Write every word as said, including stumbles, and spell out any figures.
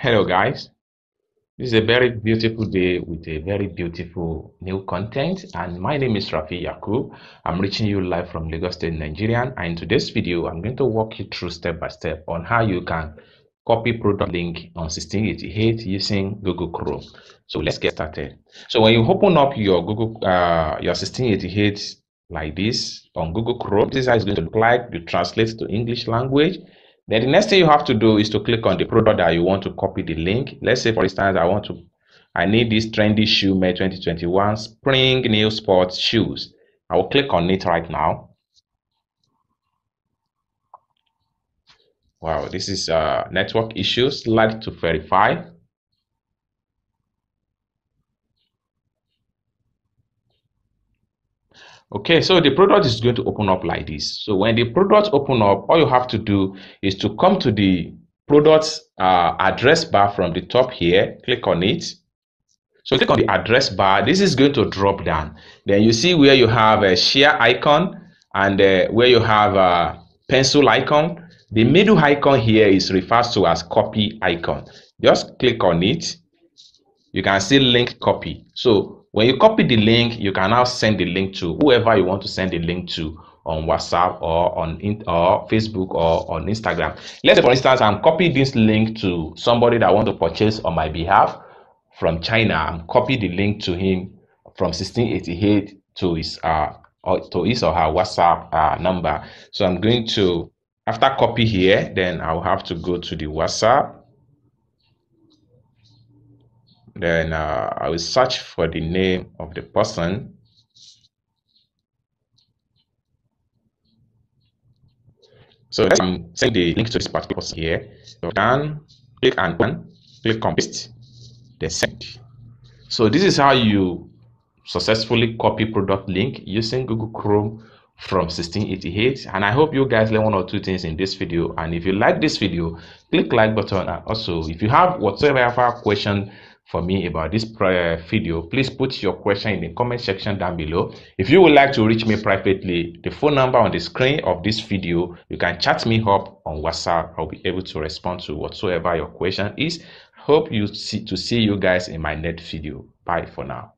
Hello guys, this is a very beautiful day with a very beautiful new content, and my name is Rafi Yakub. I'm reaching you live from Lagos State, Nigeria, and in today's video I'm going to walk you through step by step on how you can copy product link on sixteen eighty-eight using Google Chrome. So let's get started. So when you open up your Google uh, your sixteen eighty-eight like this on Google Chrome, this is going to look like. You translate to English language. Then the next thing you have to do is to click on the product that you want to copy the link. Let's say, for instance, I want to, I need this trendy shoe, May twenty twenty-one, spring new sports shoes. I will click on it right now. Wow, this is uh, network issues. Slide to verify. Okay, so the product is going to open up like this. So when the product open up, all you have to do is to come to the product uh, address bar from the top here. Click on it. So click on the address bar. This is going to drop down. Then you see where you have a share icon and uh, where you have a pencil icon. The middle icon here is referred to as copy icon. Just click on it. You can see link copy. So when you copy the link, you can now send the link to whoever you want to send the link to on WhatsApp or on in, or Facebook or on Instagram. Let's say, for instance, I'm copying this link to somebody that I want to purchase on my behalf from China. I'm copying the link to him from sixteen eighty-eight to his uh or to his or her WhatsApp uh, number. So I'm going to, after copy here, then I'll have to go to the WhatsApp. Then uh, I will search for the name of the person. So let's um, send the link to this particular person here. So then click and open, click on paste, then send. So this is how you successfully copy product link using Google Chrome from sixteen eighty-eight. And I hope you guys learn one or two things in this video. And if you like this video, click like button. And also, if you have whatsoever question for me about this prior video, please put your question in the comment section down below. If you would like to reach me privately, the phone number on the screen of this video, you can chat me up on WhatsApp. I'll be able to respond to whatsoever your question is. Hope you see to see you guys in my next video. Bye for now.